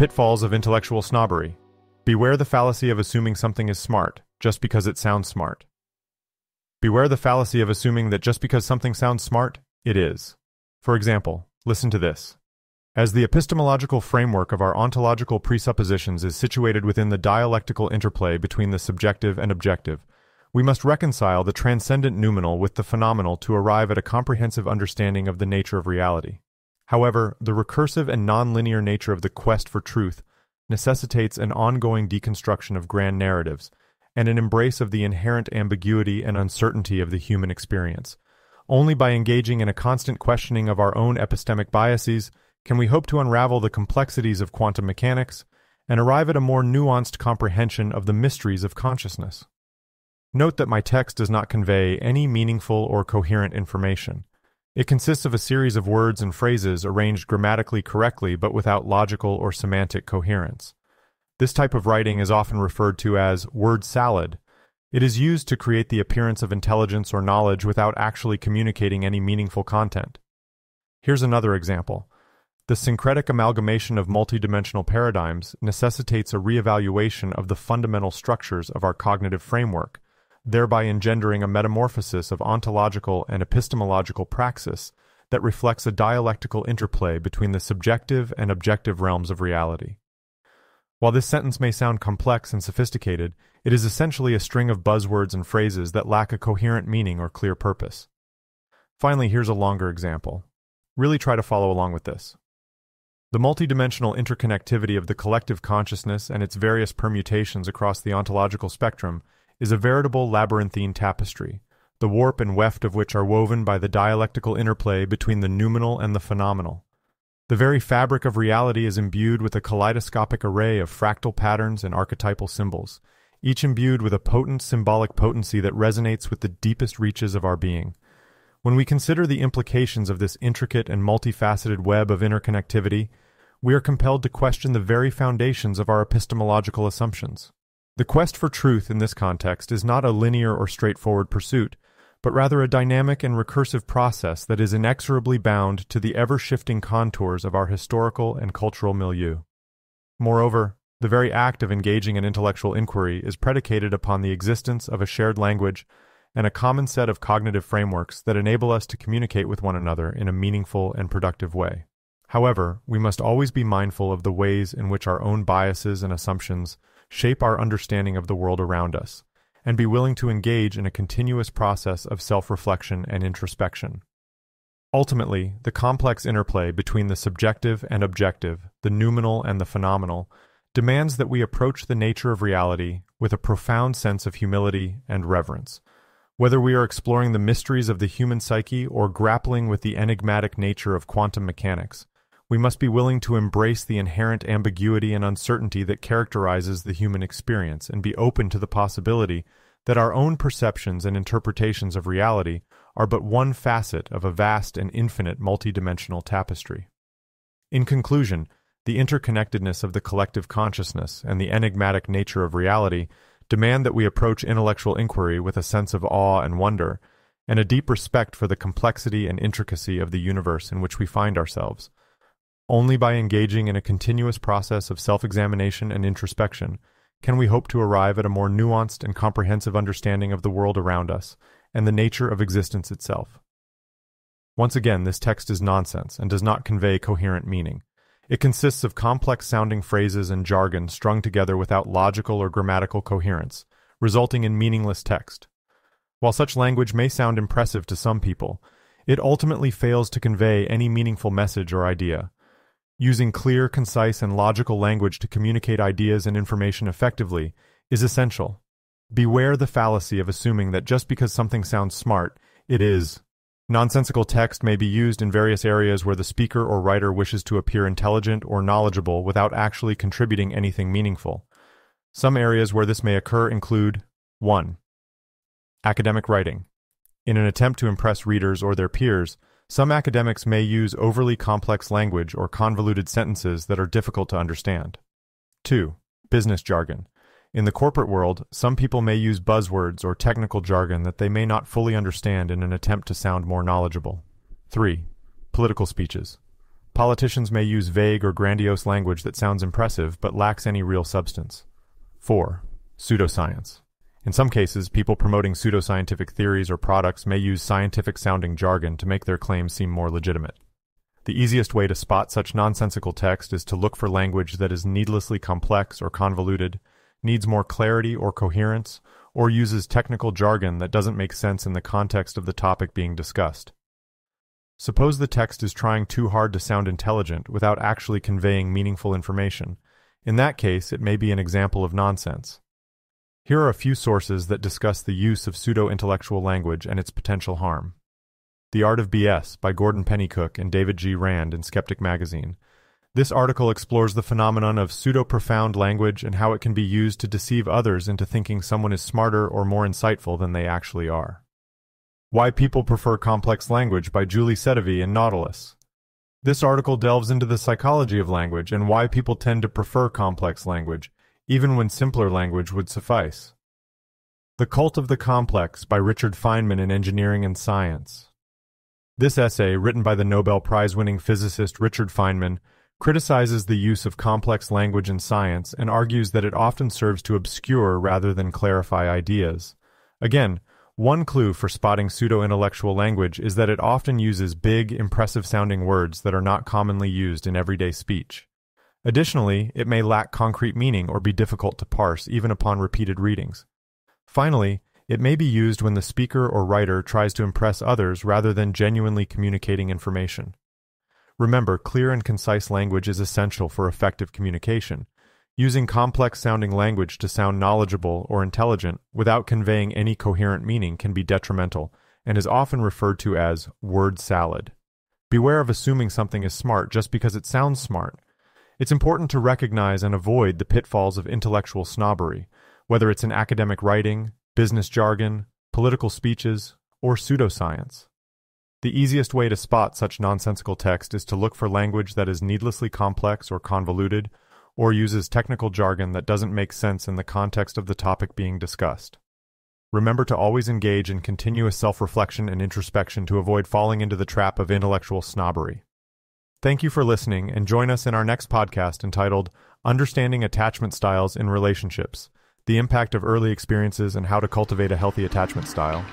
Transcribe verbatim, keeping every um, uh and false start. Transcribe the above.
pitfalls of intellectual snobbery. Beware the fallacy of assuming something is smart, just because it sounds smart. Beware the fallacy of assuming that just because something sounds smart, it is. For example, listen to this. As the epistemological framework of our ontological presuppositions is situated within the dialectical interplay between the subjective and objective, we must reconcile the transcendent noumenal with the phenomenal to arrive at a comprehensive understanding of the nature of reality. However, the recursive and non-linear nature of the quest for truth necessitates an ongoing deconstruction of grand narratives and an embrace of the inherent ambiguity and uncertainty of the human experience. Only by engaging in a constant questioning of our own epistemic biases can we hope to unravel the complexities of quantum mechanics and arrive at a more nuanced comprehension of the mysteries of consciousness. Note that my text does not convey any meaningful or coherent information. It consists of a series of words and phrases arranged grammatically correctly but without logical or semantic coherence. This type of writing is often referred to as word salad. It is used to create the appearance of intelligence or knowledge without actually communicating any meaningful content. Here's another example. The syncretic amalgamation of multidimensional paradigms necessitates a reevaluation of the fundamental structures of our cognitive framework, thereby engendering a metamorphosis of ontological and epistemological praxis that reflects a dialectical interplay between the subjective and objective realms of reality. While this sentence may sound complex and sophisticated, it is essentially a string of buzzwords and phrases that lack a coherent meaning or clear purpose. Finally, here's a longer example. Really try to follow along with this. The multidimensional interconnectivity of the collective consciousness and its various permutations across the ontological spectrum is a veritable labyrinthine tapestry, the warp and weft of which are woven by the dialectical interplay between the noumenal and the phenomenal. The very fabric of reality is imbued with a kaleidoscopic array of fractal patterns and archetypal symbols, each imbued with a potent symbolic potency that resonates with the deepest reaches of our being. When we consider the implications of this intricate and multifaceted web of interconnectivity, we are compelled to question the very foundations of our epistemological assumptions. The quest for truth in this context is not a linear or straightforward pursuit, but rather a dynamic and recursive process that is inexorably bound to the ever-shifting contours of our historical and cultural milieu. Moreover, the very act of engaging in intellectual inquiry is predicated upon the existence of a shared language and a common set of cognitive frameworks that enable us to communicate with one another in a meaningful and productive way. However, we must always be mindful of the ways in which our own biases and assumptions shape our understanding of the world around us, and be willing to engage in a continuous process of self-reflection and introspection. Ultimately, the complex interplay between the subjective and objective, the noumenal and the phenomenal, demands that we approach the nature of reality with a profound sense of humility and reverence. Whether we are exploring the mysteries of the human psyche or grappling with the enigmatic nature of quantum mechanics, we must be willing to embrace the inherent ambiguity and uncertainty that characterizes the human experience and be open to the possibility that our own perceptions and interpretations of reality are but one facet of a vast and infinite multidimensional tapestry. In conclusion, the interconnectedness of the collective consciousness and the enigmatic nature of reality demand that we approach intellectual inquiry with a sense of awe and wonder, and a deep respect for the complexity and intricacy of the universe in which we find ourselves. Only by engaging in a continuous process of self-examination and introspection can we hope to arrive at a more nuanced and comprehensive understanding of the world around us and the nature of existence itself. Once again, this text is nonsense and does not convey coherent meaning. It consists of complex-sounding phrases and jargon strung together without logical or grammatical coherence, resulting in meaningless text. While such language may sound impressive to some people, it ultimately fails to convey any meaningful message or idea. Using clear, concise, and logical language to communicate ideas and information effectively is essential. Beware the fallacy of assuming that just because something sounds smart, it is. Nonsensical text may be used in various areas where the speaker or writer wishes to appear intelligent or knowledgeable without actually contributing anything meaningful. Some areas where this may occur include one. Academic writing. In an attempt to impress readers or their peers, some academics may use overly complex language or convoluted sentences that are difficult to understand. two. Business jargon. In the corporate world, some people may use buzzwords or technical jargon that they may not fully understand in an attempt to sound more knowledgeable. three. Political speeches. Politicians may use vague or grandiose language that sounds impressive but lacks any real substance. four. Pseudoscience. In some cases, people promoting pseudoscientific theories or products may use scientific-sounding jargon to make their claims seem more legitimate. The easiest way to spot such nonsensical text is to look for language that is needlessly complex or convoluted, needs more clarity or coherence, or uses technical jargon that doesn't make sense in the context of the topic being discussed. Suppose the text is trying too hard to sound intelligent without actually conveying meaningful information. In that case, it may be an example of nonsense. Here are a few sources that discuss the use of pseudo-intellectual language and its potential harm. The Art of B S by Gordon Pennycook and David G. Rand in Skeptic Magazine. This article explores the phenomenon of pseudo-profound language and how it can be used to deceive others into thinking someone is smarter or more insightful than they actually are. Why People Prefer Complex Language by Julie Sedivy in Nautilus. This article delves into the psychology of language and why people tend to prefer complex language, even when simpler language would suffice. The Cult of the Complex by Richard Feynman in Engineering and Science. This essay, written by the Nobel Prize-winning physicist Richard Feynman, criticizes the use of complex language in science and argues that it often serves to obscure rather than clarify ideas. Again, one clue for spotting pseudo-intellectual language is that it often uses big, impressive-sounding words that are not commonly used in everyday speech. Additionally, it may lack concrete meaning or be difficult to parse, even upon repeated readings. Finally, it may be used when the speaker or writer tries to impress others rather than genuinely communicating information. Remember, clear and concise language is essential for effective communication. Using complex-sounding language to sound knowledgeable or intelligent without conveying any coherent meaning can be detrimental and is often referred to as word salad. Beware of assuming something is smart just because it sounds smart. It's important to recognize and avoid the pitfalls of intellectual snobbery, whether it's in academic writing, business jargon, political speeches, or pseudoscience. The easiest way to spot such nonsensical text is to look for language that is needlessly complex or convoluted, or uses technical jargon that doesn't make sense in the context of the topic being discussed. Remember to always engage in continuous self-reflection and introspection to avoid falling into the trap of intellectual snobbery. Thank you for listening, and join us in our next podcast entitled Understanding Attachment Styles in Relationships: The Impact of Early Experiences and How to Cultivate a Healthy Attachment Style.